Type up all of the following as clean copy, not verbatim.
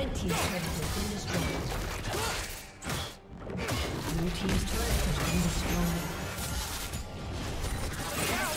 Red team's turret has been destroyed. Blue team's turret has been destroyed. Clear! Out!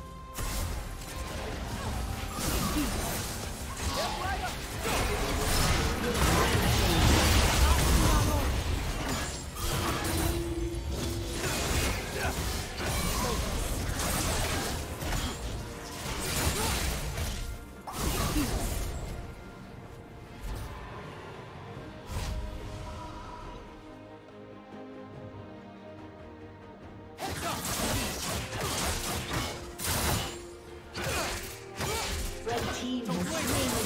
Team has slain